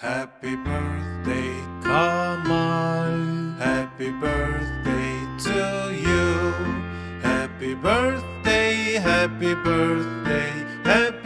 Happy birthday, Kamal. Happy birthday to you. Happy birthday, happy birthday, happy birthday.